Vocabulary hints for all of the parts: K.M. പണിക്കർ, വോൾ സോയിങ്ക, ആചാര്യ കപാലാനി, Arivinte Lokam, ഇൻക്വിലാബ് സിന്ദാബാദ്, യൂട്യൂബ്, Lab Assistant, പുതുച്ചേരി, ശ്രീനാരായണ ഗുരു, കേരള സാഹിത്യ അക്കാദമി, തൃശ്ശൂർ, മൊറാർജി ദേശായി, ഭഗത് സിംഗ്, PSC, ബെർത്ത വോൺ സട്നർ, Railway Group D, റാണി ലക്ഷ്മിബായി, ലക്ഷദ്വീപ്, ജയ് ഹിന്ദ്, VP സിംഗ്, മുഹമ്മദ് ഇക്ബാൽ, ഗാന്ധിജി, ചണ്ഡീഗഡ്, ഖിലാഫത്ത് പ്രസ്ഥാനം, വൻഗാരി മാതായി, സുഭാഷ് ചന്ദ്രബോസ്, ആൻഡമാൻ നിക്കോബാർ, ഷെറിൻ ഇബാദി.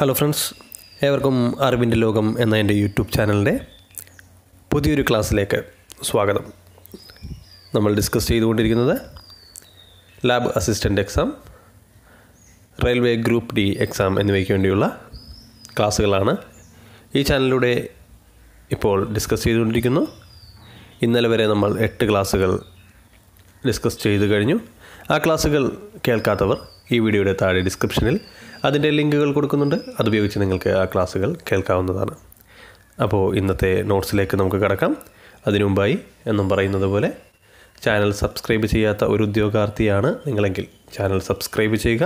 Hello friends, ഏവർക്കും അറിവിൻ്റെ ലോകം എന്ന എൻ്റെ യൂട്യൂബ് ചാനലിൻ്റെ പുതിയൊരു ക്ലാസ്സിലേക്ക് സ്വാഗതം. നമ്മൾ ഡിസ്കസ് ചെയ്തുകൊണ്ടിരിക്കുന്നത് lab assistant exam, railway group D exam എന്നിവയ്ക്ക് വേണ്ടിയുള്ള ക്ലാസ്സുകളാണ് ഈ ചാനലിലൂടെ ഇപ്പോൾ ഡിസ്കസ് ചെയ്തുകൊണ്ടിരിക്കുന്നു. ഇന്നലെ വരെ നമ്മൾ 8 ക്ലാസ്സുകൾ ഡിസ്കസ് ചെയ്തു കഴിഞ്ഞു. ആ ക്ലാസ്സുകൾ കേൾക്കാത്തവർ ഈ വീഡിയോയുടെ താഴെ ഡിസ്ക്രിപ്ഷനിൽ അതിൻ്റെ ലിങ്കുകൾ കൊടുക്കുന്നുണ്ട്. അതുപയോഗിച്ച് നിങ്ങൾക്ക് ആ ക്ലാസ്സുകൾ കേൾക്കാവുന്നതാണ്. അപ്പോൾ ഇന്നത്തെ നോട്ട്സിലേക്ക് നമുക്ക് കടക്കാം. അതിനുമുമ്പായി എന്നും പറയുന്നത് പോലെ, ചാനൽ സബ്സ്ക്രൈബ് ചെയ്യാത്ത ഒരു ഉദ്യോഗാർത്ഥിയാണ് നിങ്ങളെങ്കിൽ ചാനൽ സബ്സ്ക്രൈബ് ചെയ്യുക.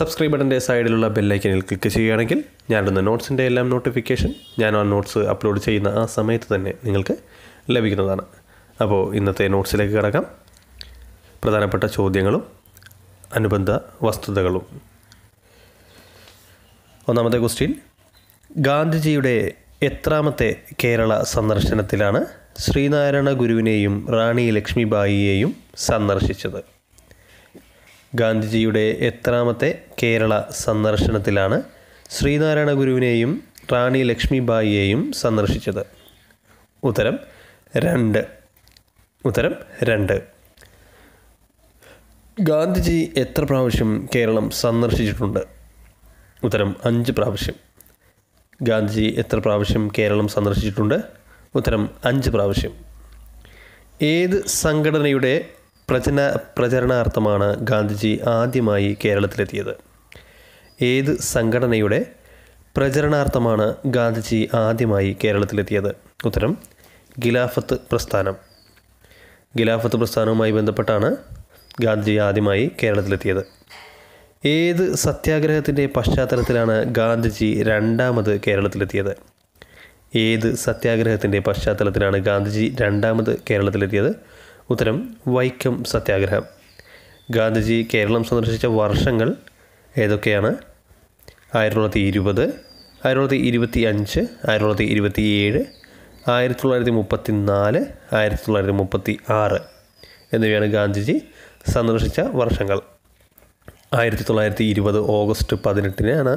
സബ്സ്ക്രൈബ് ബട്ടൻ്റെ സൈഡിലുള്ള ബെല്ലൈക്കനിൽ ക്ലിക്ക് ചെയ്യുകയാണെങ്കിൽ ഞാനിടുന്ന നോട്ട്സിൻ്റെ എല്ലാം നോട്ടിഫിക്കേഷൻ ഞാൻ ആ നോട്ട്സ് അപ്ലോഡ് ചെയ്യുന്ന ആ സമയത്ത് തന്നെ നിങ്ങൾക്ക് ലഭിക്കുന്നതാണ്. അപ്പോൾ ഇന്നത്തെ നോട്ട്സിലേക്ക് കടക്കാം. പ്രധാനപ്പെട്ട ചോദ്യങ്ങളും അനുബന്ധ വസ്തുതകളും. ഒന്നാമത്തെ ക്വസ്റ്റ്യൻ, ഗാന്ധിജിയുടെ എത്രാമത്തെ കേരള സന്ദർശനത്തിലാണ് ശ്രീനാരായണ ഗുരുവിനെയും റാണി ലക്ഷ്മിബായിയെയും സന്ദർശിച്ചത്? ഗാന്ധിജിയുടെ എത്രാമത്തെ കേരള സന്ദർശനത്തിലാണ് ശ്രീനാരായണ ഗുരുവിനെയും റാണി ലക്ഷ്മിബായിയെയും സന്ദർശിച്ചത്? ഉത്തരം 2. ഗാന്ധിജി എത്ര പ്രാവശ്യം കേരളം സന്ദർശിച്ചിട്ടുണ്ട്? ഉത്തരം 5 പ്രാവശ്യം. ഗാന്ധിജി എത്ര പ്രാവശ്യം കേരളം സന്ദർശിച്ചിട്ടുണ്ട്? ഉത്തരം 5 പ്രാവശ്യം. ഏത് സംഘടനയുടെ പ്രചരണാർത്ഥമാണ് ഗാന്ധിജി ആദ്യമായി കേരളത്തിലെത്തിയത്? ഏത് സംഘടനയുടെ പ്രചരണാർത്ഥമാണ് ഗാന്ധിജി ആദ്യമായി കേരളത്തിലെത്തിയത്? ഉത്തരം ഖിലാഫത്ത് പ്രസ്ഥാനം. ഖിലാഫത്ത് പ്രസ്ഥാനവുമായി ബന്ധപ്പെട്ടാണ് ഗാന്ധിജി ആദ്യമായി കേരളത്തിലെത്തിയത്. ഏത് സത്യാഗ്രഹത്തിൻ്റെ പശ്ചാത്തലത്തിലാണ് ഗാന്ധിജി രണ്ടാമത് കേരളത്തിലെത്തിയത്? ഏത് സത്യാഗ്രഹത്തിൻ്റെ പശ്ചാത്തലത്തിലാണ് ഗാന്ധിജി രണ്ടാമത് കേരളത്തിലെത്തിയത്? ഉത്തരം വൈക്കം സത്യാഗ്രഹം. ഗാന്ധിജി കേരളം സന്ദർശിച്ച വർഷങ്ങൾ ഏതൊക്കെയാണ്? 1920, 1925, 1927, 1934, 1936 എന്നിവയാണ് ഗാന്ധിജി സന്ദർശിച്ച വർഷങ്ങൾ. 1920 ഓഗസ്റ്റ് 18-നാണ്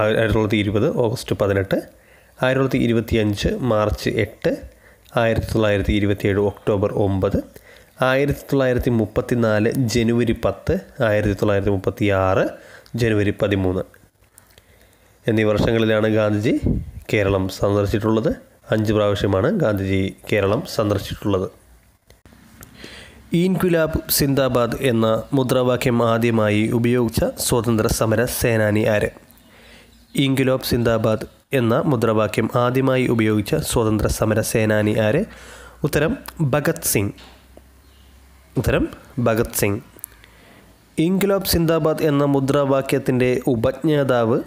1920 ഓഗസ്റ്റ് 18, 1925 മാർച്ച് 8, 1927 ഒക്ടോബർ 9, 1934 ജനുവരി 10, 1936 ജനുവരി 13 എന്നീ വർഷങ്ങളിലാണ് ഗാന്ധിജി കേരളം സന്ദർശിച്ചിട്ടുള്ളത്. 5 പ്രാവശ്യമാണ് ഗാന്ധിജി കേരളം സന്ദർശിച്ചിട്ടുള്ളത്. ഇൻക്വിലാബ് സിന്ദാബാദ് എന്ന മുദ്രാവാക്യം ആദ്യമായി ഉപയോഗിച്ച സ്വാതന്ത്ര്യ സമര സേനാനി ആര്? ഇൻക്വിലാബ് സിന്ദാബാദ് എന്ന മുദ്രാവാക്യം ആദ്യമായി ഉപയോഗിച്ച സ്വാതന്ത്ര്യ സമര സേനാനി ആര്? ഉത്തരം ഭഗത് സിംഗ്. ഇൻക്വിലാബ് സിന്ദാബാദ് എന്ന മുദ്രാവാക്യത്തിൻ്റെ ഉപജ്ഞാതാവ്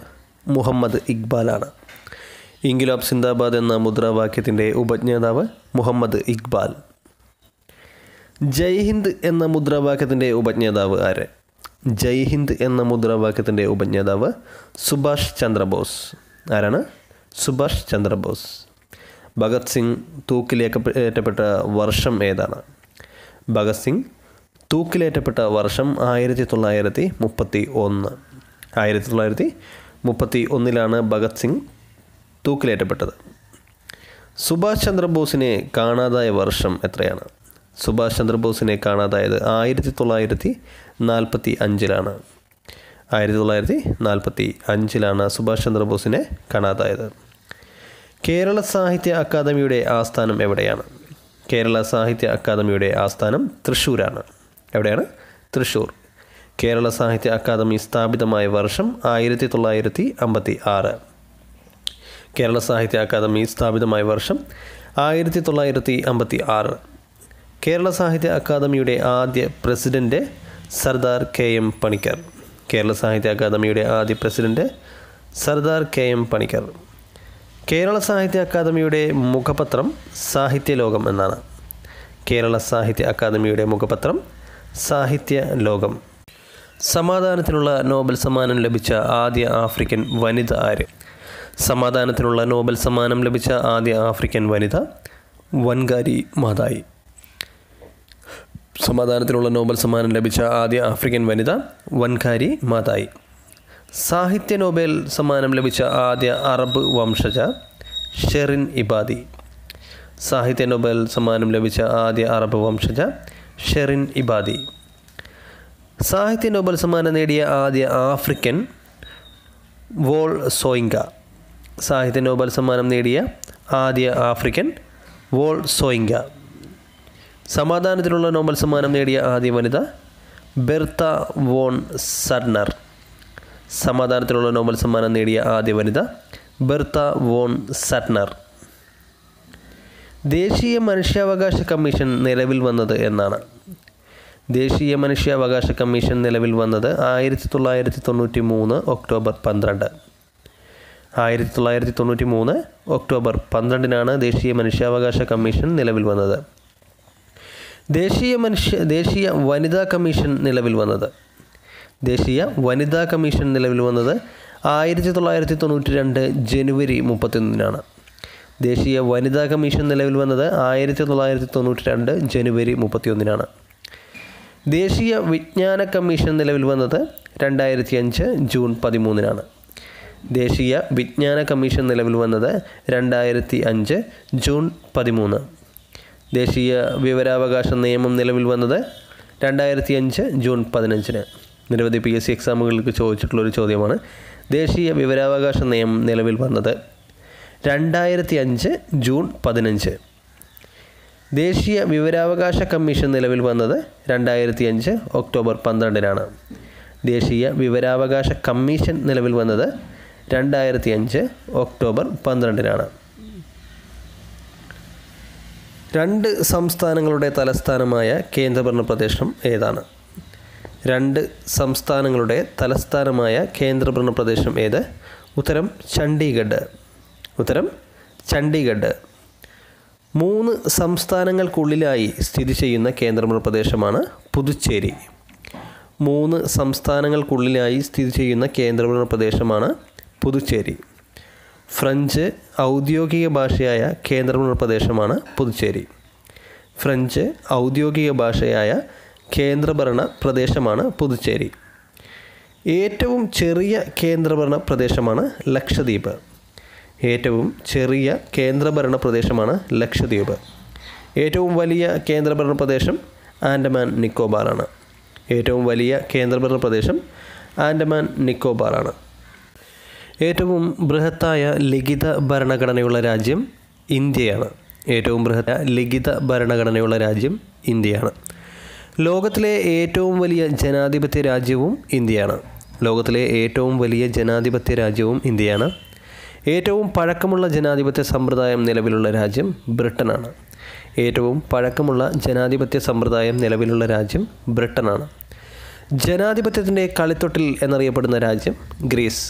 മുഹമ്മദ് ഇക്ബാലാണ്. ഇൻക്വിലാബ് സിന്ദാബാദ് എന്ന മുദ്രാവാക്യത്തിൻ്റെ ഉപജ്ഞാതാവ് മുഹമ്മദ് ഇക്ബാൽ. ജയ് ഹിന്ദ് എന്ന മുദ്രാവാക്യത്തിൻ്റെ ഉപജ്ഞാതാവ് ആര്? ജയ് ഹിന്ദ് എന്ന മുദ്രാവാക്യത്തിൻ്റെ ഉപജ്ഞാതാവ് സുഭാഷ് ചന്ദ്രബോസ്. ആരാണ്? സുഭാഷ് ചന്ദ്രബോസ്. ഭഗത് സിംഗ് തൂക്കിലേറ്റപ്പെട്ട വർഷം ഏതാണ്? ഭഗത് സിംഗ് തൂക്കിലേറ്റപ്പെട്ട വർഷം 1931. 1931-ലാണ് ഭഗത് സിംഗ് തൂക്കിലേറ്റപ്പെട്ടത്. സുഭാഷ് ചന്ദ്രബോസിനെ കാണാതായ വർഷം എത്രയാണ്? സുഭാഷ് ചന്ദ്രബോസിനെ കാണാതായത് 1945-ലാണ്. 1945-ലാണ് സുഭാഷ് ചന്ദ്രബോസിനെ കാണാതായത്. കേരള സാഹിത്യ അക്കാദമിയുടെ ആസ്ഥാനം എവിടെയാണ്? കേരള സാഹിത്യ അക്കാദമിയുടെ ആസ്ഥാനം തൃശ്ശൂരാണ്. എവിടെയാണ്? തൃശ്ശൂർ. കേരള സാഹിത്യ അക്കാദമി സ്ഥാപിതമായ വർഷം 1956. കേരള സാഹിത്യ അക്കാദമി സ്ഥാപിതമായ വർഷം 1956. കേരള സാഹിത്യ അക്കാദമിയുടെ ആദ്യ പ്രസിഡന്റ് സർദാർ K.M. പണിക്കർ. കേരള സാഹിത്യ അക്കാദമിയുടെ ആദ്യ പ്രസിഡന്റ് സർദാർ K.M. പണിക്കർ. കേരള സാഹിത്യ അക്കാദമിയുടെ മുഖപത്രം സാഹിത്യലോകം എന്നാണ്. കേരള സാഹിത്യ അക്കാദമിയുടെ മുഖപത്രം സാഹിത്യലോകം. സമാധാനത്തിനുള്ള നോബൽ സമ്മാനം ലഭിച്ച ആദ്യ ആഫ്രിക്കൻ വനിത ആര്? സമാധാനത്തിനുള്ള നോബൽ സമ്മാനം ലഭിച്ച ആദ്യ ആഫ്രിക്കൻ വനിത വൻഗാരി മാതായി. സമാധാനത്തിനുള്ള നോബൽ സമ്മാനം ലഭിച്ച ആദ്യ ആഫ്രിക്കൻ വനിത വൻഗാരി മാതായി. സാഹിത്യ നോബൽ സമ്മാനം ലഭിച്ച ആദ്യ അറബ് വംശജ ഷെറിൻ ഇബാദി. സാഹിത്യ നോബൽ സമ്മാനം ലഭിച്ച ആദ്യ അറബ് വംശജ ഷെറിൻ ഇബാദി. സാഹിത്യ നോബൽ സമ്മാനം നേടിയ ആദ്യ ആഫ്രിക്കൻ വോൾ സോയിങ്ക. സാഹിത്യ നോബൽ സമ്മാനം നേടിയ ആദ്യ ആഫ്രിക്കൻ വോൾ സോയിങ്ക. സമാധാനത്തിനുള്ള നോബൽ സമ്മാനം നേടിയ ആദ്യ വനിത ബെർത്ത വോൺ സട്നർ. സമാധാനത്തിനുള്ള നോബൽ സമ്മാനം നേടിയ ആദ്യ വനിത ബെർത്ത വോൺ സട്നർ. ദേശീയ മനുഷ്യാവകാശ കമ്മീഷൻ നിലവിൽ വന്നത് എന്നാണ്. ദേശീയ മനുഷ്യാവകാശ കമ്മീഷൻ നിലവിൽ വന്നത് 1993 ഒക്ടോബർ 12. 1993 ഒക്ടോബർ 12 ദേശീയ മനുഷ്യാവകാശ കമ്മീഷൻ നിലവിൽ വന്നത്. ദേശീയ വനിതാ കമ്മീഷൻ നിലവിൽ വന്നത് ജനുവരി 31 ദേശീയ വനിതാ കമ്മീഷൻ നിലവിൽ വന്നത് 1992 ജനുവരി 31. ദേശീയ വിജ്ഞാന കമ്മീഷൻ നിലവിൽ വന്നത് 2005 ജൂൺ 13. ദേശീയ വിജ്ഞാന കമ്മീഷൻ നിലവിൽ വന്നത് 2005 ജൂൺ 13. ദേശീയ വിവരാവകാശ നിയമം നിലവിൽ വന്നത് 2005 ജൂൺ 15. നിരവധി PSC എക്സാമുകൾക്ക് ചോദിച്ചിട്ടുള്ളൊരു ചോദ്യമാണ്. ദേശീയ വിവരാവകാശ നിയമം നിലവിൽ വന്നത് 2005 ജൂൺ 15. ദേശീയ വിവരാവകാശ കമ്മീഷൻ നിലവിൽ വന്നത് 2005 ഒക്ടോബർ 12. ദേശീയ വിവരാവകാശ കമ്മീഷൻ നിലവിൽ വന്നത് 2005 ഒക്ടോബർ 12. രണ്ട് സംസ്ഥാനങ്ങളുടെ തലസ്ഥാനമായ കേന്ദ്രഭരണ പ്രദേശം ഏതാണ്? രണ്ട് സംസ്ഥാനങ്ങളുടെ തലസ്ഥാനമായ കേന്ദ്രഭരണ പ്രദേശം ഏത്? ഉത്തരം ചണ്ഡീഗഡ്. ഉത്തരം ചണ്ഡീഗഡ്. 3 സംസ്ഥാനങ്ങൾക്കുള്ളിലായി സ്ഥിതി ചെയ്യുന്ന കേന്ദ്രഭരണ പ്രദേശമാണ് പുതുച്ചേരി. 3 സംസ്ഥാനങ്ങൾക്കുള്ളിലായി സ്ഥിതി ചെയ്യുന്ന കേന്ദ്രഭരണ പ്രദേശമാണ് പുതുച്ചേരി. ഫ്രഞ്ച് ഔദ്യോഗിക ഭാഷയായ കേന്ദ്രഭരണ പ്രദേശമാണ് പുതുച്ചേരി. ഫ്രഞ്ച് ഔദ്യോഗിക ഭാഷയായ കേന്ദ്രഭരണ പ്രദേശമാണ് പുതുച്ചേരി. ഏറ്റവും ചെറിയ കേന്ദ്രഭരണ പ്രദേശമാണ് ലക്ഷദ്വീപ്. ഏറ്റവും ചെറിയ കേന്ദ്രഭരണ പ്രദേശമാണ് ലക്ഷദ്വീപ്. ഏറ്റവും വലിയ കേന്ദ്രഭരണ പ്രദേശം ആൻഡമാൻ നിക്കോബാറാണ്. ഏറ്റവും വലിയ കേന്ദ്രഭരണ പ്രദേശം ആൻഡമാൻ നിക്കോബാറാണ്. ഏറ്റവും ബൃഹത്തായ ലിഖിത ഭരണഘടനയുള്ള രാജ്യം ഇന്ത്യയാണ്. ഏറ്റവും ബൃഹത്തായ ലിഖിത ഭരണഘടനയുള്ള രാജ്യം ഇന്ത്യയാണ്. ലോകത്തിലെ ഏറ്റവും വലിയ ജനാധിപത്യ രാജ്യവും ഇന്ത്യയാണ്. ലോകത്തിലെ ഏറ്റവും വലിയ ജനാധിപത്യ രാജ്യവും ഇന്ത്യയാണ്. ഏറ്റവും പഴക്കമുള്ള ജനാധിപത്യ സമ്പ്രദായം നിലവിലുള്ള രാജ്യം ബ്രിട്ടനാണ്. ഏറ്റവും പഴക്കമുള്ള ജനാധിപത്യ സമ്പ്രദായം നിലവിലുള്ള രാജ്യം ബ്രിട്ടനാണ്. ജനാധിപത്യത്തിൻ്റെ കളിത്തൊട്ടിൽ എന്നറിയപ്പെടുന്ന രാജ്യം ഗ്രീസ്.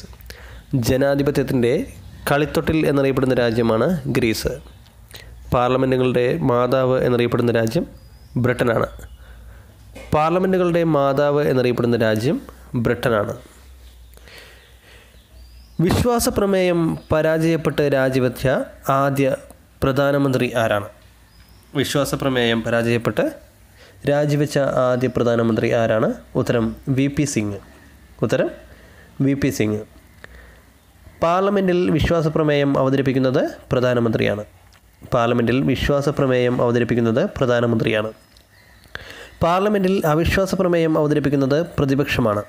ജനാധിപത്യത്തിൻ്റെ കളിത്തൊട്ടിൽ എന്നറിയപ്പെടുന്ന രാജ്യമാണ് ഗ്രീസ്. പാർലമെൻറ്റുകളുടെ മാതാവ് എന്നറിയപ്പെടുന്ന രാജ്യം ബ്രിട്ടനാണ്. പാർലമെൻറ്റുകളുടെ മാതാവ് എന്നറിയപ്പെടുന്ന രാജ്യം ബ്രിട്ടനാണ്. വിശ്വാസ പ്രമേയം പരാജയപ്പെട്ട് രാജിവെച്ച ആദ്യ പ്രധാനമന്ത്രി ആരാണ്? വിശ്വാസ പ്രമേയം പരാജയപ്പെട്ട് രാജിവെച്ച ആദ്യ പ്രധാനമന്ത്രി ആരാണ്? ഉത്തരം VP സിംഗ്. ഉത്തരം VP സിംഗ്. പാർലമെൻറ്റിൽ വിശ്വാസ പ്രമേയം അവതരിപ്പിക്കുന്നത് പ്രധാനമന്ത്രിയാണ്. പാർലമെൻറ്റിൽ വിശ്വാസ പ്രമേയം അവതരിപ്പിക്കുന്നത് പ്രധാനമന്ത്രിയാണ്. പാർലമെൻറ്റിൽ അവിശ്വാസ പ്രമേയം അവതരിപ്പിക്കുന്നത് പ്രതിപക്ഷമാണ്.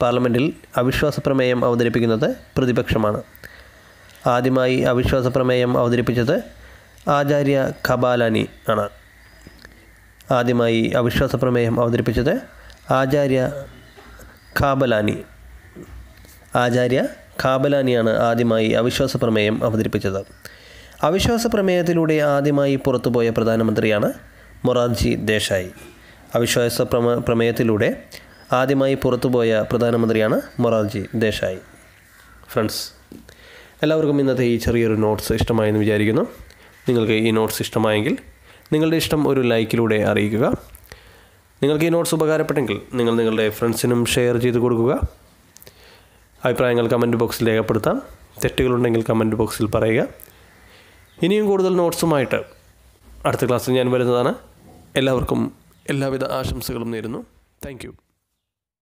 പാർലമെൻറ്റിൽ അവിശ്വാസ പ്രമേയം അവതരിപ്പിക്കുന്നത് പ്രതിപക്ഷമാണ്. ആദ്യമായി അവിശ്വാസ പ്രമേയം അവതരിപ്പിച്ചത് ആചാര്യ കപാലാനി ആണ്. ആദ്യമായി അവിശ്വാസ പ്രമേയം അവതരിപ്പിച്ചത് ആചാര്യ കപാലാനിയാണ് ആദ്യമായി അവിശ്വാസ പ്രമേയം അവതരിപ്പിച്ചത്. അവിശ്വാസ പ്രമേയത്തിലൂടെ ആദ്യമായി പുറത്തുപോയ പ്രധാനമന്ത്രിയാണ് മൊറാർജി ദേശായി. അവിശ്വാസ പ്രമേയത്തിലൂടെ ആദ്യമായി പുറത്തുപോയ പ്രധാനമന്ത്രിയാണ് മൊറാർജി ദേശായി. ഫ്രണ്ട്സ്, എല്ലാവർക്കും ഇന്നത്തെ ഈ ചെറിയൊരു നോട്ട്സ് ഇഷ്ടമായെന്ന് വിചാരിക്കുന്നു. നിങ്ങൾക്ക് ഈ നോട്ട്സ് ഇഷ്ടമായെങ്കിൽ നിങ്ങളുടെ ഇഷ്ടം ഒരു ലൈക്കിലൂടെ അറിയിക്കുക. നിങ്ങൾക്ക് ഈ നോട്ട്സ് ഉപകാരപ്പെട്ടെങ്കിൽ നിങ്ങൾ നിങ്ങളുടെ ഫ്രണ്ട്സിനും ഷെയർ ചെയ്ത് കൊടുക്കുക. അഭിപ്രായങ്ങൾ കമൻറ്റ് ബോക്സിൽ രേഖപ്പെടുത്താം. തെറ്റുകളുണ്ടെങ്കിൽ കമൻറ്റ് ബോക്സിൽ പറയുക. ഇനിയും കൂടുതൽ നോട്ട്സുമായിട്ട് അടുത്ത ക്ലാസ്സിൽ ഞാൻ വരുന്നതാണ്. എല്ലാവർക്കും എല്ലാവിധ ആശംസകളും നേരുന്നു. Thank U.